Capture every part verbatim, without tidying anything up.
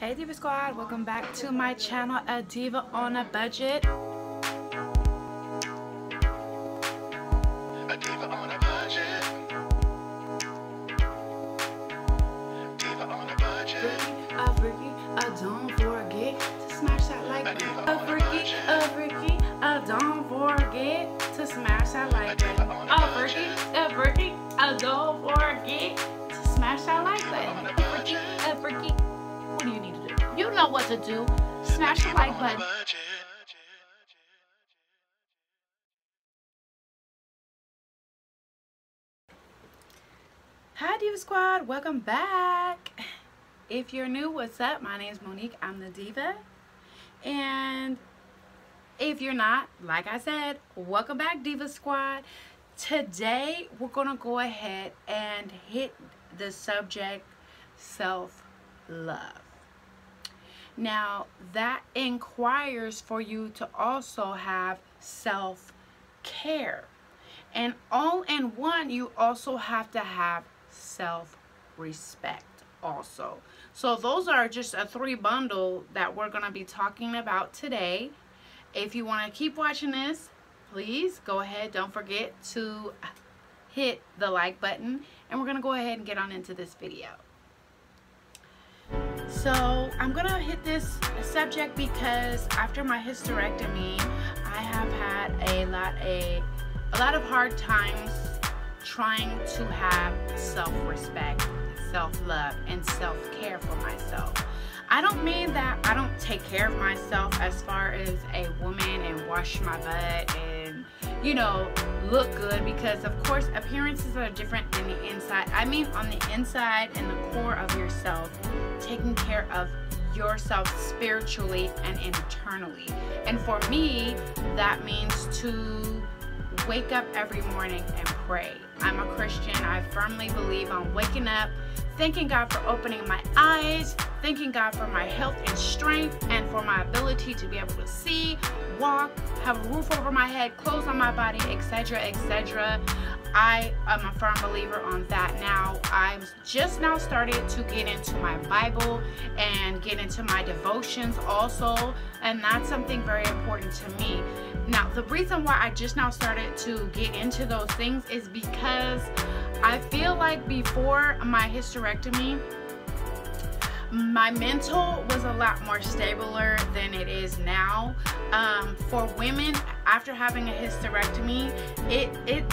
Hey Diva Squad, welcome back to my channel, A Diva on a Budget. A Diva on a Budget. Diva on a Budget. Freaky, a freaky, a don't forget to smash that like button. A freaky, a freaky, a don't forget to smash that like button. A freaky, a freaky, a don't forget to smash that like button. A freaky, a freaky. What do you need to do? You know what to do. Smash the like button. Hi Diva Squad, welcome back. If you're new, what's up? My name is Monique, I'm the Diva. And if you're not, like I said, welcome back Diva Squad. Today, we're gonna go ahead and hit the subject, self-love. Now, that inquires for you to also have self-care. And all in one, you also have to have self-respect also. So those are just a three bundle that we're going to be talking about today. If you want to keep watching this, please go ahead. Don't forget to hit the like button. And we're going to go ahead and get on into this video. So I'm gonna hit this subject because after my hysterectomy, I have had a lot a, a lot of hard times trying to have self-respect, self-love, and self-care for myself. I don't mean that I don't take care of myself as far as a woman and wash my butt and, you know, look good, because of course appearances are different than the inside. I mean on the inside and the core of yourself, taking care of yourself spiritually and internally. And for me, that means to wake up every morning and pray. I'm a Christian. I firmly believe on waking up, thanking God for opening my eyes, thanking God for my health and strength, and for my ability to be able to see, walk, have a roof over my head, clothes on my body, et cetera, et cetera. I am a firm believer on that. Now, I'm just now started to get into my Bible and get into my devotions also, and that's something very important to me. Now, the reason why I just now started to get into those things is because I feel like before my hysterectomy, my mental was a lot more stabler than it is now. Um, for women, after having a hysterectomy, it it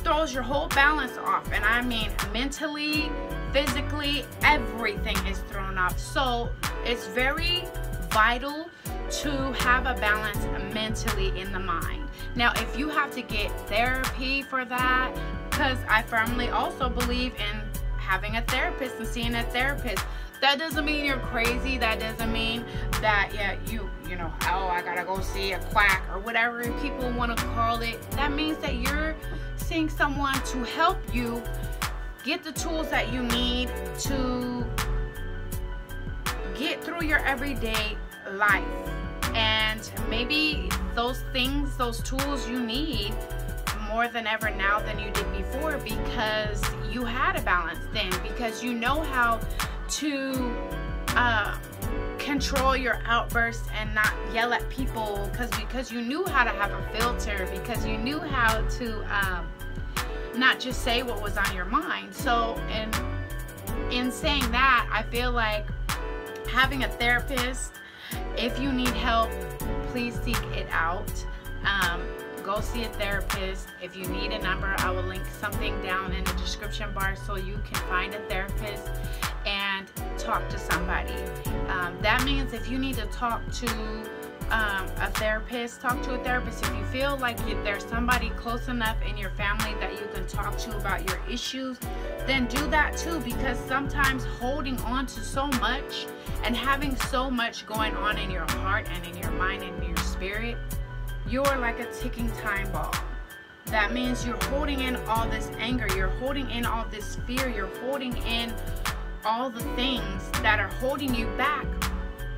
throws your whole balance off, and I mean mentally, physically, everything is thrown off. So it's very vital to have a balance mentally in the mind. Now, if you have to get therapy for that, because I firmly also believe in having a therapist and seeing a therapist. That doesn't mean you're crazy. That doesn't mean that, yeah, you, you know, oh, I gotta go see a quack or whatever people want to call it. That means that you're seeing someone to help you get the tools that you need to get through your everyday life. And maybe those things, those tools you need more than ever now than you did before, because you had a balance then, because you know how to uh, control your outbursts and not yell at people, because because you knew how to have a filter, because you knew how to um, not just say what was on your mind. So in, in saying that, I feel like having a therapist, if you need help, please seek it out. Um, go see a therapist. If you need a number, I will link something down in the description bar so you can find a therapist and talk to somebody. Um, that means if you need to talk to um, a therapist, talk to a therapist. If you feel like you, there's somebody close enough in your family that you can talk to about your issues, then do that too, because sometimes holding on to so much and having so much going on in your heart and in your mind and in your spirit, you're like a ticking time bomb. That means you're holding in all this anger, you're holding in all this fear, you're holding in all the things that are holding you back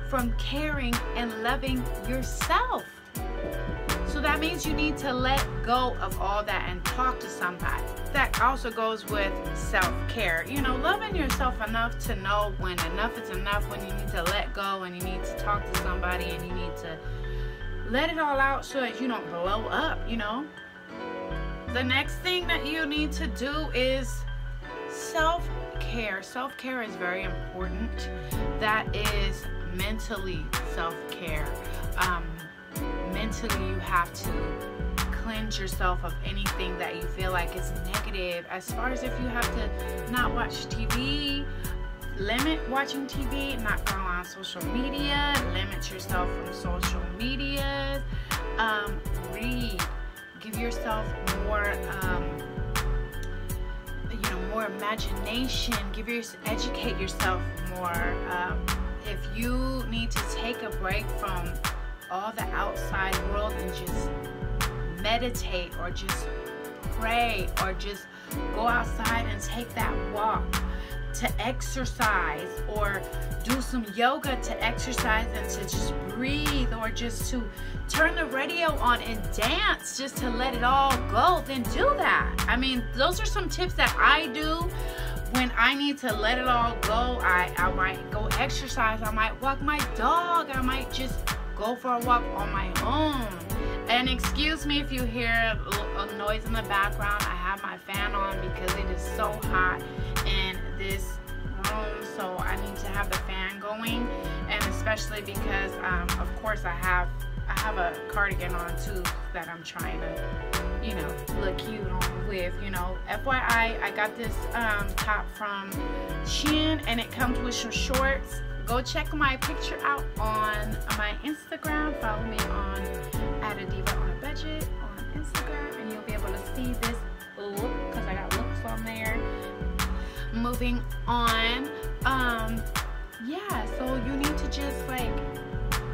from caring and loving yourself. So that means you need to let go of all that and talk to somebody. that also goes with self-care. You know, loving yourself enough to know when enough is enough, when you need to let go and you need to talk to somebody and you need to let it all out so that you don't blow up, you know. The next thing that you need to do is self-care. Self-care is very important. That is mentally self-care. Um, mentally, you have to cleanse yourself of anything that you feel like is negative. As far as if you have to not watch T V, limit watching T V, not go on social media, limit yourself from social media, um, read, give yourself more, um, you know, more imagination, give your, educate yourself more. Um, if you need to take a break from all the outside world and just meditate or just pray or just go outside and take that walk, to exercise or do some yoga to exercise and to just breathe, or just to turn the radio on and dance just to let it all go, then do that. I mean, those are some tips that I do when I need to let it all go. I, I might go exercise, I might walk my dog, I might just go for a walk on my own. And excuse me if you hear a noise in the background. I have my fan on because it is so hot in this room, so I need to have the fan going. And especially because, um, of course, I have I have a cardigan on too that I'm trying to, you know, look cute on with. You know, F Y I, I got this um, top from Shein, and it comes with some shorts. Go check my picture out on my Instagram. Follow me on at A Diva On A Budget on Instagram, and you'll be able to see this look because I got looks on there. Moving on, um, yeah. So you need to just like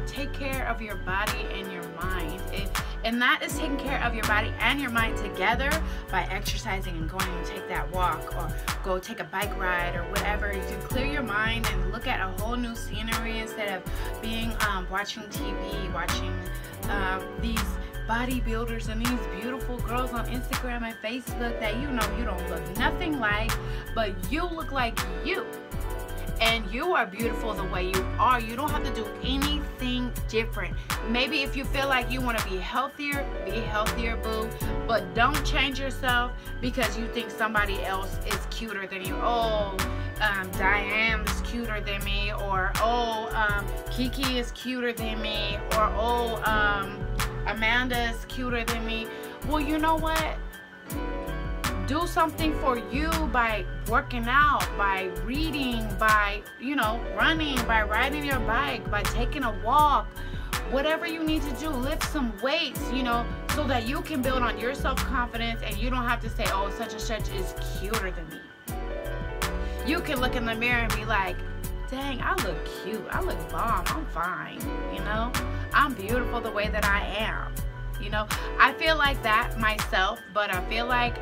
take care of your body and your mind, it, and that is taking care of your body and your mind together by exercising and going and take that walk or go take a bike ride or whatever. You can clear your mind and look at a whole new scenery instead of being um, watching T V, watching um, these bodybuilders and these beautiful girls on Instagram and Facebook that you know you don't look nothing like, but you look like you. And you are beautiful the way you are. You don't have to do anything different. Maybe if you feel like you want to be healthier, be healthier, boo. But don't change yourself because you think somebody else is cuter than you. Oh, um, Diane is cuter than me. Or, oh, um, Kiki is cuter than me. Or, oh, um, Amanda is cuter than me. Well, you know what? Do something for you by working out, by reading, by, you know, running, by riding your bike, by taking a walk. Whatever you need to do, lift some weights, you know, so that you can build on your self-confidence and you don't have to say, oh, such and such is cuter than me. You can look in the mirror and be like, dang, I look cute. I look bomb. I'm fine. You know, I'm beautiful the way that I am. You know, I feel like that myself, but I feel like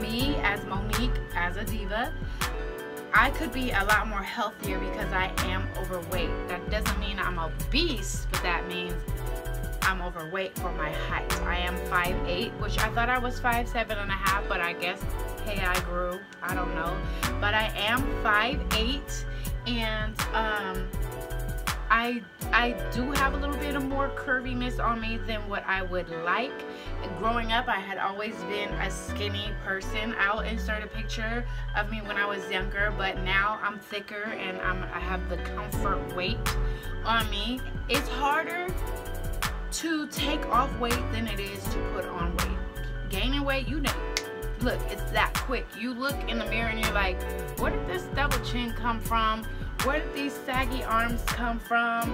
me as Monique, as a diva, I could be a lot more healthier because I am overweight. That doesn't mean I'm obese, but that means I'm overweight for my height. I am five eight, which I thought I was five seven and a half, but I guess, hey, I grew, I don't know. But I am five eight, and um, I I do have a little bit of more curviness on me than what I would like. Growing up, I had always been a skinny person. I'll insert a picture of me when I was younger, but now I'm thicker and I'm, I have the comfort weight on me. It's harder to take off weight than it is to put on weight. Gaining weight, you know, look, it's that quick. You look in the mirror and you're like, where did this double chin come from? Where did these saggy arms come from?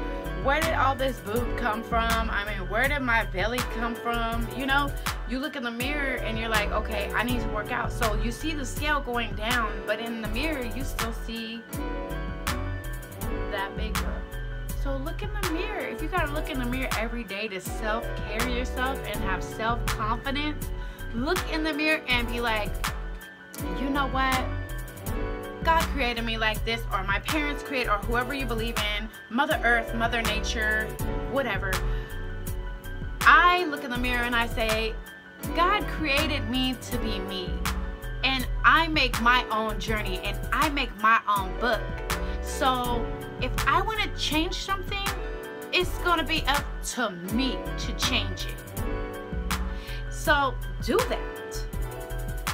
Where did all this boob come from? I mean, where did my belly come from? You know, you look in the mirror and you're like, okay, I need to work out. So you see the scale going down, but in the mirror, you still see that big girl. So look in the mirror. If you gotta look in the mirror every day to self-care yourself and have self-confidence, look in the mirror and be like, you know what? God created me like this, or my parents created, or whoever you believe in, Mother Earth, Mother Nature, whatever. I look in the mirror and I say, God created me to be me. I make my own journey and I make my own book. So if I want to change something, it's going to be up to me to change it. So do that.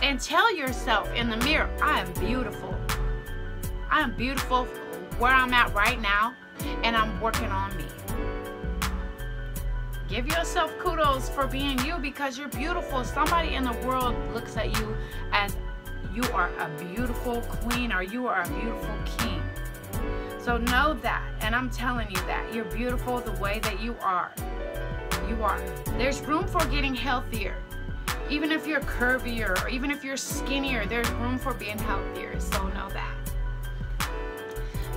And tell yourself in the mirror, I am beautiful. I am beautiful where I'm at right now, and I'm working on me. Give yourself kudos for being you, because you're beautiful. Somebody in the world looks at you as you are a beautiful queen or you are a beautiful king. So know that, and I'm telling you that. You're beautiful the way that you are. You are. There's room for getting healthier. Even if you're curvier or even if you're skinnier, there's room for being healthier, so know that.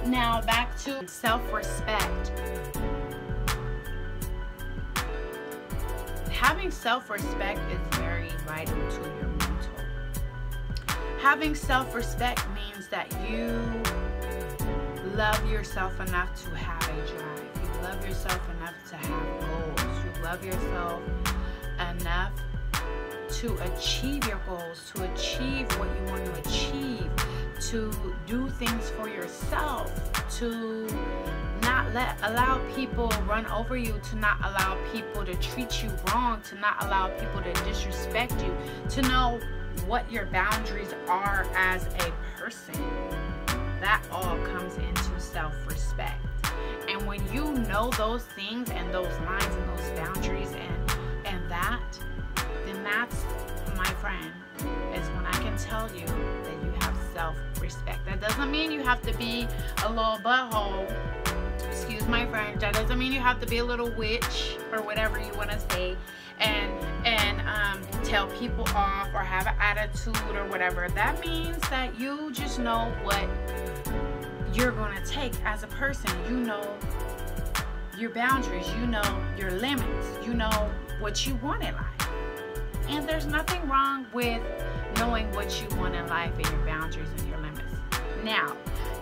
Now back to self-respect. Having self-respect is very vital to your mental. Having self-respect means that you love yourself enough to have a drive. You love yourself enough to have goals. You love yourself enough to achieve your goals, to achieve what you want to achieve, to do things for yourself, to not let allow people run over you, to not allow people to treat you wrong, to not allow people to disrespect you, to know what your boundaries are as a person. That all comes into self-respect. And when you know those things and those lines and those boundaries and and that, then that's, my friend, is when I can tell you that you have self-respect. That doesn't mean you have to be a little butthole. Excuse my French. That doesn't mean you have to be a little witch or whatever you want to say and and um, tell people off or have an attitude or whatever. That means that you just know what you're going to take as a person. You know your boundaries. You know your limits. You know what you want in life. And there's nothing wrong with knowing what you want in life and your boundaries and your limits. Now,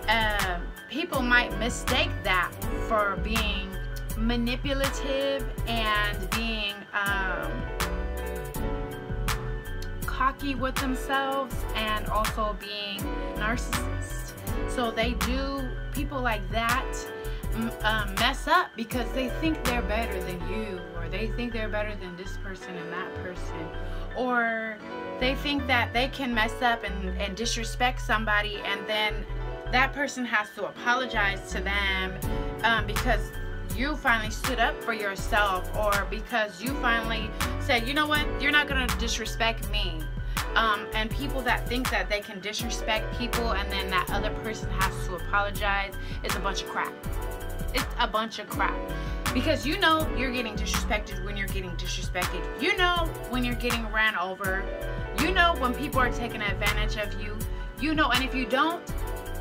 um, people might mistake that for being manipulative and being um, cocky with themselves and also being narcissists. So they do, people like that um, mess up because they think they're better than you, or they think they're better than this person and that person, or they think that they can mess up and, and disrespect somebody, and then that person has to apologize to them um, because you finally stood up for yourself, or because you finally said, you know what, you're not going to disrespect me. Um, and people that think that they can disrespect people and then that other person has to apologize is a bunch of crap. It's a bunch of crap. Because you know you're getting disrespected when you're getting disrespected. You know when you're getting ran over. You know when people are taking advantage of you. You know, and if you don't,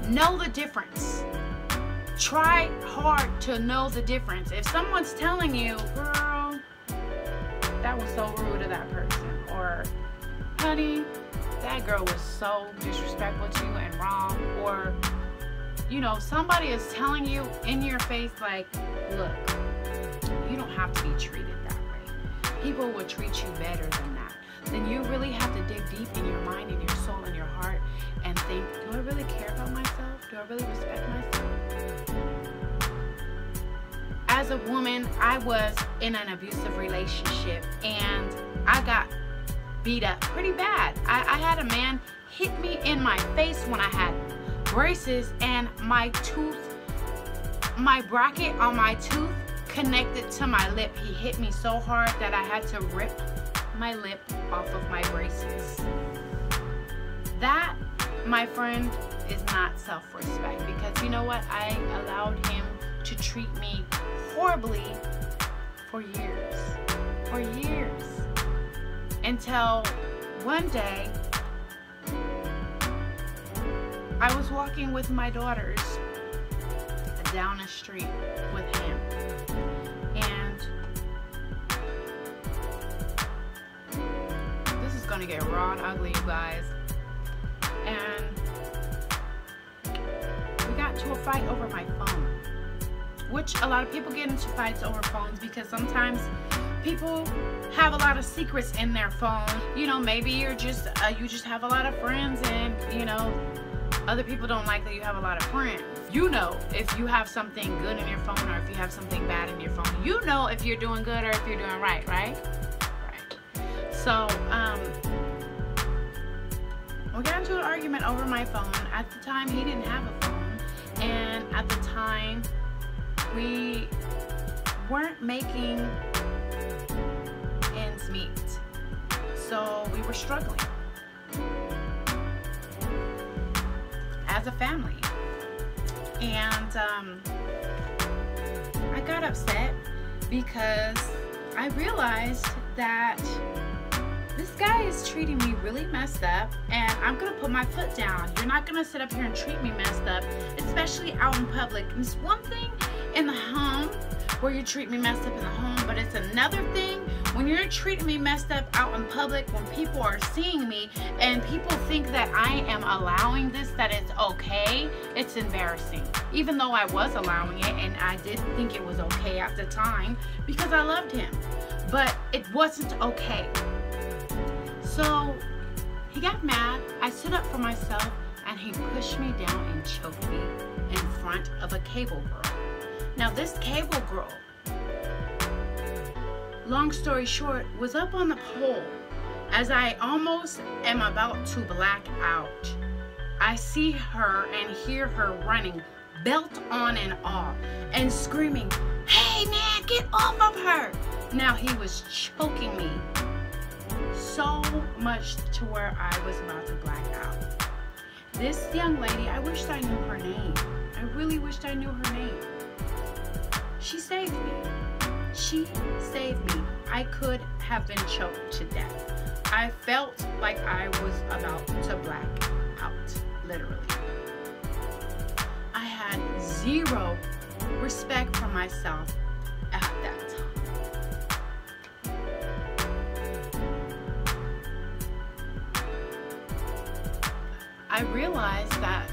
know the difference. Try hard to know the difference. If someone's telling you, girl, that was so rude of that person, or honey, that girl was so disrespectful to you and wrong, or you know, somebody is telling you in your face, like, look, you don't have to be treated that way. People will treat you better than that. Then you really have to dig deep in your mind and your soul and your heart and think, do I really care about myself? Do I really respect myself? As a woman, I was in an abusive relationship and I got beat up pretty bad. I, I had a man hit me in my face when I had braces, and my tooth, my bracket on my tooth connected to my lip. He hit me so hard that I had to rip my lip off of my braces. That, my friend, is not self-respect, because you know what? I allowed him to treat me horribly for years, for years, until one day I was walking with my daughters down the street with him, and gonna get raw and ugly, you guys, and we got into a fight over my phone, which a lot of people get into fights over phones because sometimes people have a lot of secrets in their phone. You know, maybe you're just uh, you just have a lot of friends, and you know, other people don't like that you have a lot of friends. You know if you have something good in your phone or if you have something bad in your phone. You know if you're doing good or if you're doing right, right? Right. So, um, we got into an argument over my phone. At the time, he didn't have a phone. And at the time, we weren't making ends meet. So we were struggling as a family. And um, I got upset because I realized that this guy is treating me really messed up, and I'm gonna put my foot down. You're not gonna sit up here and treat me messed up, especially out in public. And it's one thing in the home where you treat me messed up in the home, but it's another thing when you're treating me messed up out in public, when people are seeing me and people think that I am allowing this, that it's okay. It's embarrassing. Even though I was allowing it, and I did think it was okay at the time because I loved him, but it wasn't okay. So he got mad. I stood up for myself, and he pushed me down and choked me in front of a cable girl. Now this cable girl, long story short, was up on the pole. As I almost am about to black out, I see her and hear her running, belt on and all, and screaming, "Hey man, get off of her!" Now he was choking me so much to where I was about to black out. This young lady, I wished I knew her name. I really wished I knew her name. She saved me. She saved me. I could have been choked to death. I felt like I was about to black out, literally. I had zero respect for myself at that time. I realized that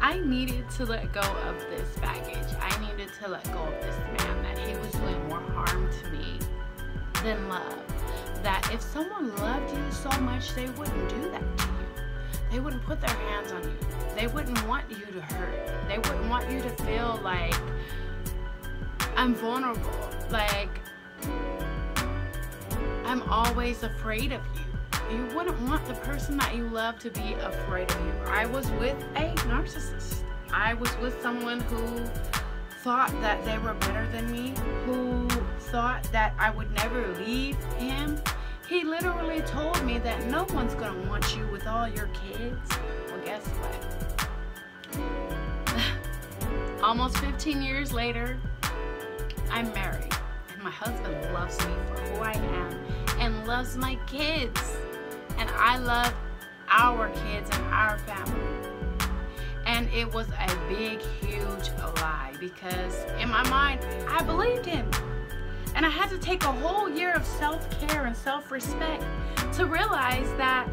I needed to let go of this baggage. I needed to let go of this man, that he was doing more harm to me than love. That if someone loved you so much, they wouldn't do that to you. They wouldn't put their hands on you. They wouldn't want you to hurt. They wouldn't want you to feel like I'm vulnerable. Like I'm always afraid of you. You wouldn't want the person that you love to be afraid of you. I was with a narcissist. I was with someone who thought that they were better than me, who thought that I would never leave him. He literally told me that no one's going to want you with all your kids. Well, guess what? Almost fifteen years later, I'm married. And my husband loves me for who I am and loves my kids. And I love our kids and our family. And it was a big, huge lie, because in my mind, I believed him. And I had to take a whole year of self-care and self-respect to realize that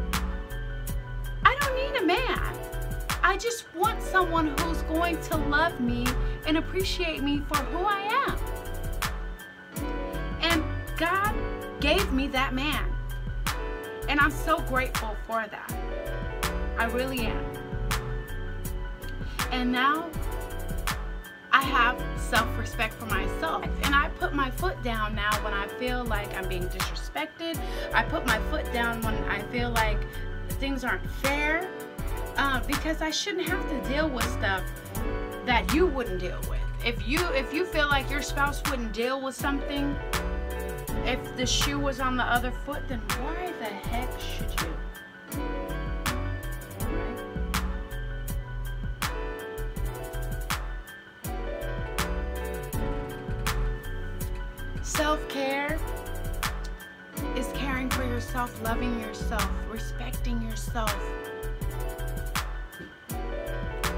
I don't need a man. I just want someone who's going to love me and appreciate me for who I am. And God gave me that man. And I'm so grateful for that. I really am. And now I have self-respect for myself. And I put my foot down now when I feel like I'm being disrespected. I put my foot down when I feel like things aren't fair. Uh, because I shouldn't have to deal with stuff that you wouldn't deal with. If you, if you feel like your spouse wouldn't deal with something, if the shoe was on the other foot, then why the heck should you? Right? Self-care is caring for yourself, loving yourself, respecting yourself,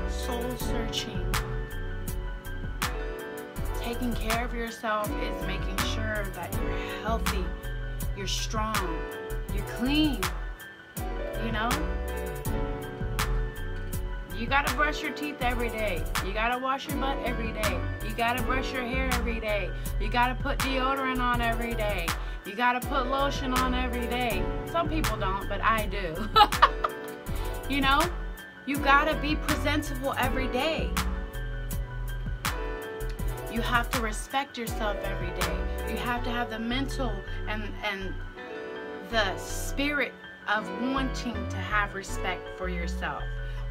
soul searching. Taking care of yourself is making sure that you're healthy, you're strong, you're clean, you know? You gotta brush your teeth every day. You gotta wash your butt every day. You gotta brush your hair every day. You gotta put deodorant on every day. You gotta put lotion on every day. Some people don't, but I do. You know, you gotta be presentable every day. You have to respect yourself every day. You have to have the mental and, and the spirit of wanting to have respect for yourself.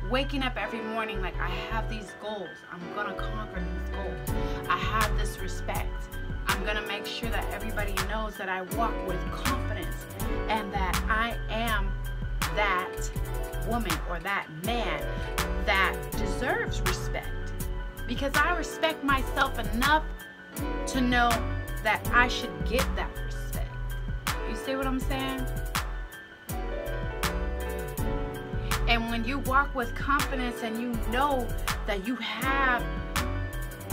Waking up every morning like, I have these goals. I'm gonna conquer these goals. I have this respect. I'm gonna make sure that everybody knows that I walk with confidence and that I am that woman or that man that deserves respect. Because I respect myself enough to know that I should get that respect. You see what I'm saying? And when you walk with confidence and you know that you have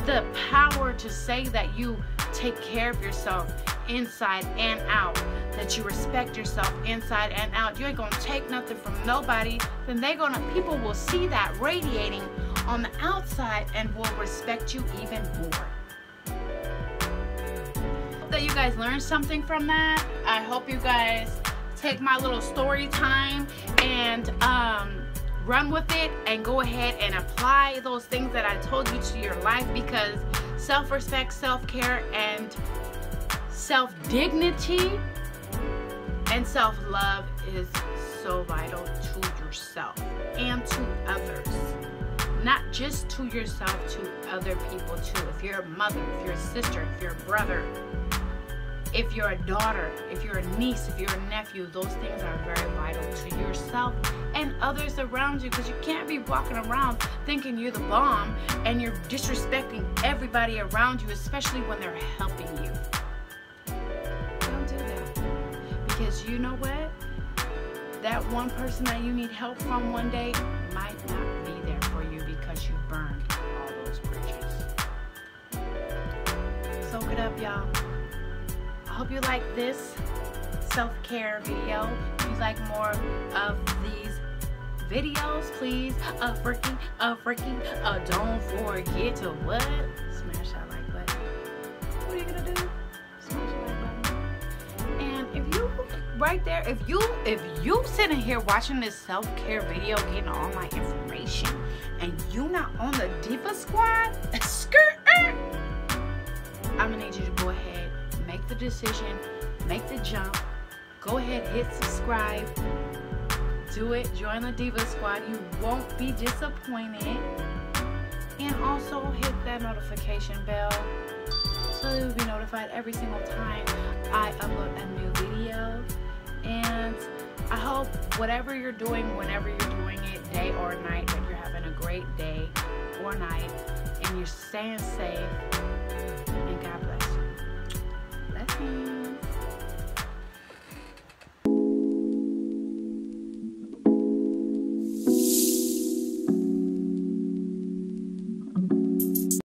the power to say that you take care of yourself inside and out, that you respect yourself inside and out, you ain't gonna take nothing from nobody, then they're gonna, people will see that radiating on the outside and will respect you even more. Hope that you guys learned something from that. I hope you guys take my little story time and um, run with it and go ahead and apply those things that I told you to your life, because self-respect, self-care, and self-dignity and self-love is so vital to yourself and to others. Not just to yourself, to other people too. If you're a mother, if you're a sister, if you're a brother, if you're a daughter, if you're a niece, if you're a nephew, those things are very vital to yourself and others around you, because you can't be walking around thinking you're the bomb and you're disrespecting everybody around you, especially when they're helping you. Don't do that. Because you know what? That one person that you need help from one day might not be there for you because you burned all those bridges. Soak it up, y'all. I hope you like this self-care video. If you like more of these videos, please uh, freaking, uh, freaking, uh, don't forget to what? Smash that like button. What are you gonna do? Smash that like button. And if you, right there, if you, if you sitting here watching this self-care video, getting all my information, and you not on the Diva Squad, skirt, I'm gonna need you to go ahead, make the decision, make the jump, go ahead, hit subscribe, do it, join the Diva Squad, you won't be disappointed, and also hit that notification bell so you'll be notified every single time I upload a new video. And I hope whatever you're doing, whenever you're doing it, day or night, that you're having a great day or night and you're staying safe.